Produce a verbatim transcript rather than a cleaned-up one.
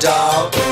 dog.